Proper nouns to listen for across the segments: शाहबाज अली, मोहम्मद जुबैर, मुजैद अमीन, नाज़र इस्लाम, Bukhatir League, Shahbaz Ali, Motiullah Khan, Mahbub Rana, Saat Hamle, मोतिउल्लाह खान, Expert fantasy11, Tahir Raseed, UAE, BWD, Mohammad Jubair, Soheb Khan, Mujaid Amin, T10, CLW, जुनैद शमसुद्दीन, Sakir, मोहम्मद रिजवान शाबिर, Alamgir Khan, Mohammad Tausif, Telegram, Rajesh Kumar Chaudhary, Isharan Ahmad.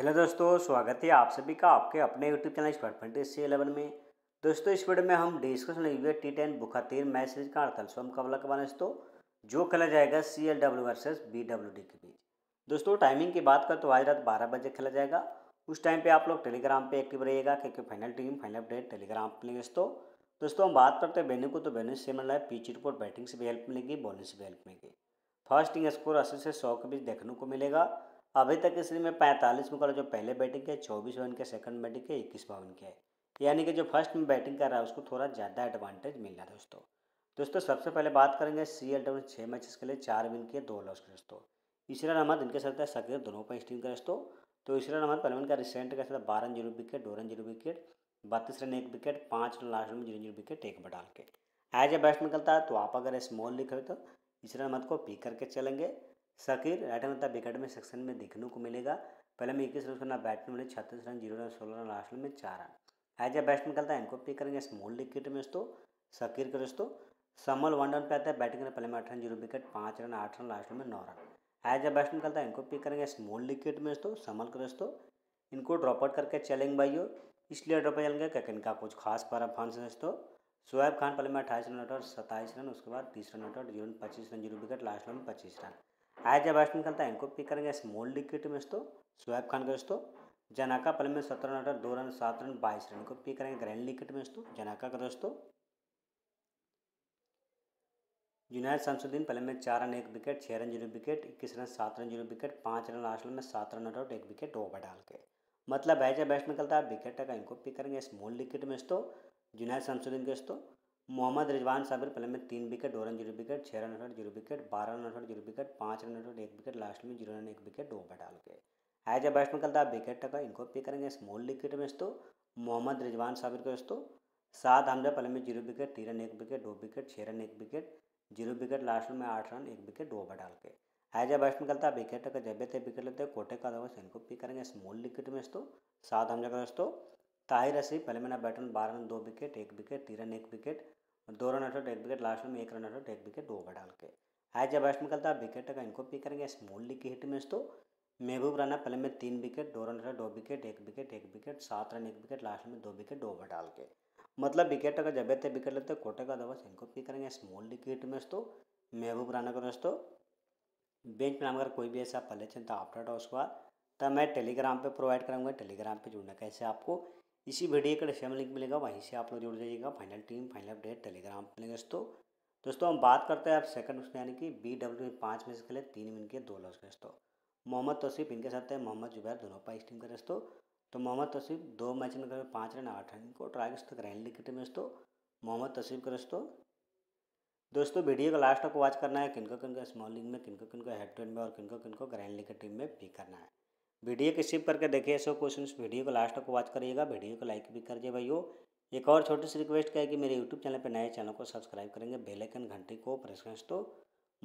Hello दोस्तों, स्वागत है आप सभी का आपके अपने यूट्यूब चैनल एक्सपर्ट फैंटेसी11 में। दोस्तों इस वीडियो में हम डिस्कस यूएई टी10 बुखातिर मैच सीरीज का 48वां मुकाबला करवाना है दोस्तों, जो खेला जाएगा CLW वर्सेस BWD के बीच। दोस्तों टाइमिंग की बात करें तो आज रात 12 बजे खेला जाएगा। उस टाइम पर आप लोग टेलीग्राम पर एक्टिव रहिएगा क्योंकि final team final update Telegram पर लेंगे दोस्तों। हम बात करते हैं वेन्यू को, तो वेन्यू से मिल रहा है पिच रिपोर्ट, बैटिंग से भी हेल्प मिलेगी, बॉलिंग से भी हेल्प मिलेगी। फर्स्टिंग स्कोर 80 से 100 के बीच देखने को मिलेगा। अभी तक इस सीरीज में 45 मुकाबला जो पहले बैटिंग के 24 ओवर के, सेकंड बैटिंग के 21 ओवर के, यानी कि जो फर्स्ट में बैटिंग कर रहा है उसको थोड़ा ज़्यादा एडवांटेज मिल रहा है दोस्तों। सबसे पहले बात करेंगे CLW 6 मैचेस के लिए 4 विन किए 2 लॉस के दोस्तों। ईशरान अहमद इनके साथ सकीर दोनों पर स्टीम का दोस्तों। तो ईशरान अहमद पहलवान का रिसेंट के साथ 12 wicket, 2 wicket, 32 run 1 wicket, 5 run last में 0 विकेट 1 डाल के एज ए बैट्समैन निकलता है। तो आप अगर स्मॉल लिखे तो ईशरान अहमद को पी करके चलेंगे। सकीर राइट हैंड विकेट में सेक्शन में देखने को मिलेगा। पहले में 21 रन करना बैट्समैन मिले, 36 रन, 0 रन, 16 रन, लास्ट में 4 रन एज ए बैट्समैन निकलता है। इनको पिक करेंगे स्मॉल विकेट में दोस्तों, सकीर के दोस्तों। समल 1 डाउन पे आता है, बैटिंग करने पहले में 8 run, 0 wicket, 5 run, 8 run, last में 9 रन एज ए बैट्समैन निकलता है। इनको पिक करेंगे स्मॉल विकेट में दोस्तों, समल के दोस्तों। इनको ड्रॉपआउट करके चलेंगे भाइयों, इसलिए ड्रॉपआउट चलेंगे क्योंकि इनका कुछ खास परफॉर्मेंस है दोस्तों। सोहेब खान पहले में 28 रन आउट और 27 रन, उसके बाद 30 रन आउट और 25 रन, 0 विकेट, लास्ट में 25 रन आज जब बैट्समैन निकलता है। इनको पिक करेंगे स्मॉल विकेट में दोस्तों, सोहेब खान के दोस्तों। जनाका पहले में 17 रन आउट और 2 रन, 7 रन, 22 रन को पिक करेंगे ग्रैंड विकेट में दोस्तों, जनाका का दोस्तों। जुनैद शमसुद्दीन पहले में 4 run 1 wicket, 6 run 0 wicket, 21 run 7 run 0 wicket, 5 run last में 7 रन आउट और 1 विकेट 2 ओवर डाल के, मतलब है जब बैट्समैन निकलता है विकेट का। इनको पिक करेंगे स्मॉल विकेट में दोस्तों, जुनैद शमसुद्दीन के दोस्तों। मोहम्मद रिजवान शाबिर पहले में 3 wicket, 2 run 0 wicket, 6 run out 0 wicket, 12 run out 0 wicket, 5 run out 1 wicket, last में 0 रन 1 विकेट 2 ओवर डाल के एज ए बैट्समैन निकलता है विकेट टका। इनको पिक करेंगे स्मॉल विकेट में दोस्तों, मोहम्मद रिजवान शाबिर के दोस्तों। सात हमले पहले में 0 wicket, 3 run 1 wicket, 2 wicket, 6 run 1 wicket, 0 wicket, last में 8 रन 1 विकेट 2 ओवर डाल के एज ए बैट्समैन निकलता है विकेट टका। जब भी विकेट लेते हैं कोटे का दोस्त, इनको पिक करेंगे स्मॉल विकेट में दोस्तों, सात हमले का दोस्तों। ताहिर रसीद पहले में बैटन 12 run 2 wicket, 1 wicket, 3 run 1 wicket, 2 run out 1 wicket, last में 1 रन आउट 1 विकेट 2 ओवर डाल के आज जब बैट्समैन निकलता है विकेट का। इनको पिक करेंगे स्मॉल लीग के हिट में दोस्तों। महबूब राना पहले में 3 wicket, 2 run out 2 wicket, 1 wicket 1 wicket, 7 run 1 wicket, last में 2 विकेट 2 ओवर डाल के, मतलब विकेट का जब तक विकेट लेते कोटे का दबस। इनको पिक करेंगे स्मॉल लीग के हिट में दोस्तों, महबूब राना का दोस्तों। बेंच में अगर कोई भी ऐसा पहले चलता आफ्टर उसके बाद तब मैं टेलीग्राम पर प्रोवाइड कराऊंगा। टेलीग्राम पर जुड़ना कैसे, आपको इसी वीडियो का डिस्क्रिप्शन लिंक मिलेगा, वहीं से आप लोग जुड़ जाइएगा। Final team final update Telegram पर मिलेंगे दोस्तों। हम बात करते हैं आप सेकंड उसमें, यानी कि BWD में 5 मैच के लिए 3 विन के 2 लॉस के दोस्तों। मोहम्मद तौसीफ इनके साथ है, मोहम्मद जुबैर दोनों पर स्टीम करे दोस्तों। तो मोहम्मद तौसीफ 2 मैच में करे 5 रन 8 रन इनको ट्राई दोस्तों, ग्रैंड विकेट में दोस्तों, मोहम्मद तौसीफ करे दोस्तों। वीडियो का लास्ट तक वॉच करना है, किनको किनको स्मॉल लीग में, किनको किनको हेड टू हेड में और किनको किनको ग्रैंड लीग टीम में पिक करना है। वीडियो के स्किप करके देखिए सो क्वेश्चन, वीडियो को लास्ट तक वॉच करिएगा, वीडियो को लाइक भी करिए भाइयों। एक और छोटी सी रिक्वेस्ट है कि मेरे यूट्यूब चैनल पर नए चैनल को सब्सक्राइब करेंगे, बेल आइकन घंटी को प्रेस करें दोस्तों।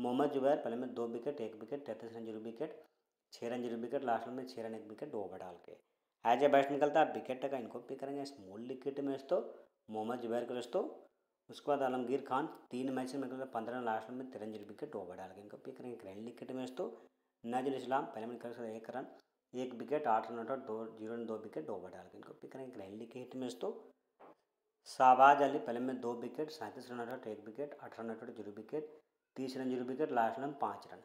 मोहम्मद जुबैर पहले में 2 wicket, 1 wicket, 33 run 0 wicket, 6 run 0 wicket, last में 6 रन 1 विकेट 2 ओवर डाल के एज ए बैट्स निकलता है विकेट का। इनको पिक करेंगे स्मॉल विकेट में दोस्तों, मोहम्मद जुबैर के दोस्तों। उसके बाद आलमगीर खान 3 मैच में 15 रन, लास्ट में 13 0 विकेट 2 ओवर डाल के इनको पिक करेंगे ग्रैंड विकेट में दोस्तों। नाज़र इस्लाम पहले में निकल 1 रन 1 विकेट, 8 रन आउट और 0 रन 2 विकेट 2 ओवर डाल के इनको पिक करेंगे ग्रैंडली के हिट में दोस्तों। शाहबाज अली पहले में 2 विकेट, 37 रन आउट और 1 विकेट, 8 रन आउट और 0 विकेट, 30 रन 0 विकेट, लास्ट में 5 रन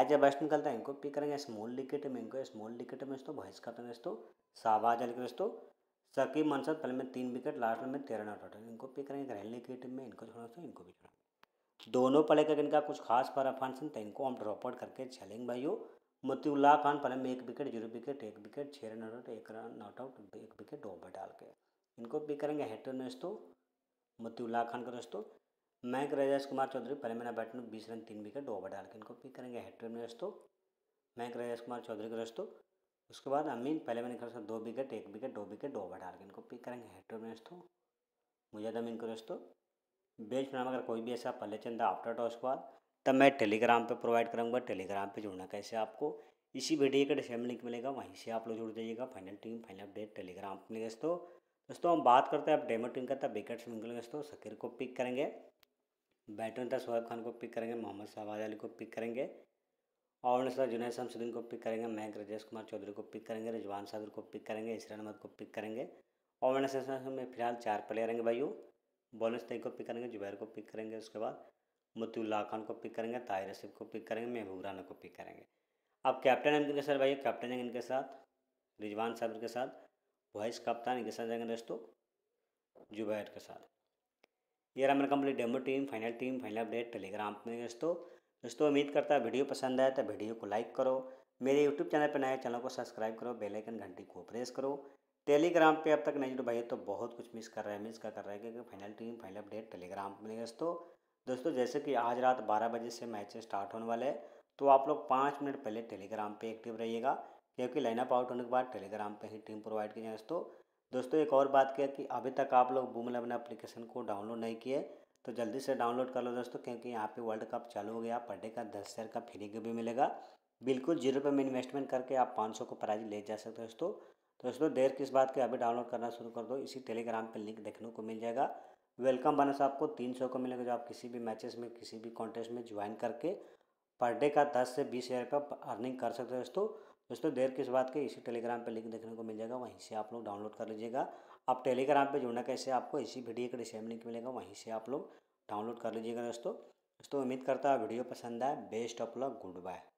एज ए बैट्समैन निकलता है। इनको पिक करेंगे स्मॉल विकेट में, इनको स्मॉल विकेट में दोस्तों वॉइस करते हैं दोस्तों, शाहबाज अली के दोस्तों। सकीम मनसद पहले में 3 विकेट, लास्ट में 13 रन आउट और इनको पिक करेंगे ग्रैंडली के हिट में, इनको छोड़ा दोस्तों, इनको भी छोड़ा। दोनों पड़े करके इनका कुछ खास परफॉर्मेंस है, इनको हम ड्रॉपआउट करके चलेंगे भाइयों। मोतिउल्लाह खान पहले में 1 wicket, 0 wicket, 1 wicket, 6 run out 1 run out 1 wicket 2 over डाल के इनको पिक करेंगे हेड टू हेड दोस्तों, मोतिउल्लाह खान का दोस्तों। मैक राजेश कुमार चौधरी पहले में बैट में 20 रन 3 विकेट 2 ओवर डाल के इनको पिक करेंगे हेड टू हेड दोस्तों, मैक राजेश कुमार चौधरी का दोस्तों। उसके बाद अमीन पहले में निकल 2 विकेट, 1 विकेट, 2 विकेट 2 ओवर डाल के इनको पिक करेंगे हेड टू हेड दोस्तों, मुजैद अमीन का दोस्तों। बेंच में अगर कोई भी ऐसा पहले चंदा आफ्टर टॉस के बाद तब मैं टेलीग्राम पे प्रोवाइड करूंगा। टेलीग्राम पे जुड़ना कैसे, आपको इसी वीडियो का डिस्क्रिप्शन लिंक मिलेगा, वहीं से आप लोग जुड़ जाइएगा। Final team final update Telegram पे मिलेगा दोस्तों। हम बात करते हैं आप डेमो टीम का, तब विकेट से मिलेंगे दोस्तों। सकीर को पिक करेंगे, बैटर था सोहेब खान को पिक करेंगे, मोहम्मद शहबाज अली को पिक करेंगे और जुनैद शमसुद्दीन को पिक करेंगे, महक राजेश कुमार चौधरी को पिक करेंगे, रिजवान साबिर को पिक करेंगे, इशरान अहमद को पिक करेंगे। और में फिलहाल 4 प्लेयर हैं भाई, बॉलर्स तय को पिक करेंगे, जुबैर को पिक करेंगे, उसके बाद मोतीउल्लाह खान को पिक करेंगे, ताहिर रसीद को पिक करेंगे, महबूब राना को पिक करेंगे। अब कैप्टन हैं इनके साथ भाई, कैप्टन हैं इनके साथ रिजवान साबिर के साथ, वाइस कप्तान इनके साथ जाएंगे दोस्तों जुबैर के साथ। ये रहा मेरा complete demo team, final update Telegram में दोस्तों। दोस्तों उम्मीद करता है वीडियो पसंद आया तो वीडियो को लाइक करो, मेरे यूट्यूब चैनल पर नए चैनल को सब्सक्राइब करो, बेल आइकन घंटी को प्रेस करो। टेलीग्राम पे अब तक नहीं जुड़े भाई तो बहुत कुछ मिस कर रहे हैं क्योंकि फाइनल अपडेट टेलीग्राम पे मिलेगा दोस्तों। दोस्तों जैसे कि आज रात 12 बजे से मैच स्टार्ट होने वाले हैं तो आप लोग 5 मिनट पहले टेलीग्राम पे एक्टिव रहिएगा क्योंकि लाइनअप आउट होने के बाद टेलीग्राम पे ही टीम प्रोवाइड की जाए दोस्तों। दोस्तों एक और बात किया कि अभी तक आप लोग बूमरैंग एप्लीकेशन को डाउनलोड नहीं किए तो जल्दी से डाउनलोड कर लो दोस्तों क्योंकि यहाँ पे वर्ल्ड कप चालू हो गया, पर डे का 10,000 का फ्री गिव भी मिलेगा, बिल्कुल 0 रुपये में इन्वेस्टमेंट करके आप 500 को प्राइज ले जा सकते हो दोस्तों। दोस्तों देर किस बात के, अभी डाउनलोड करना शुरू कर दो। इसी टेलीग्राम पे लिंक देखने को मिल जाएगा, वेलकम बोनस आपको 300 को मिलेगा, जो आप किसी भी मैचेस में किसी भी कॉन्टेस्ट में ज्वाइन करके पर डे का 10 से 20,000 का अर्निंग कर सकते हो दोस्तों। दोस्तों देर किस बात के, इसी टेलीग्राम पे लिंक देखने को मिल जाएगा, वहीं से आप लोग डाउनलोड कर लीजिएगा। आप टेलीग्राम पर जुड़ना कैसे, आपको इसी वीडियो का सेम लिंक मिलेगा, वहीं से आप लोग डाउनलोड कर लीजिएगा दोस्तों। दोस्तों उम्मीद करता है वीडियो पसंद आए, best of luck, good bye.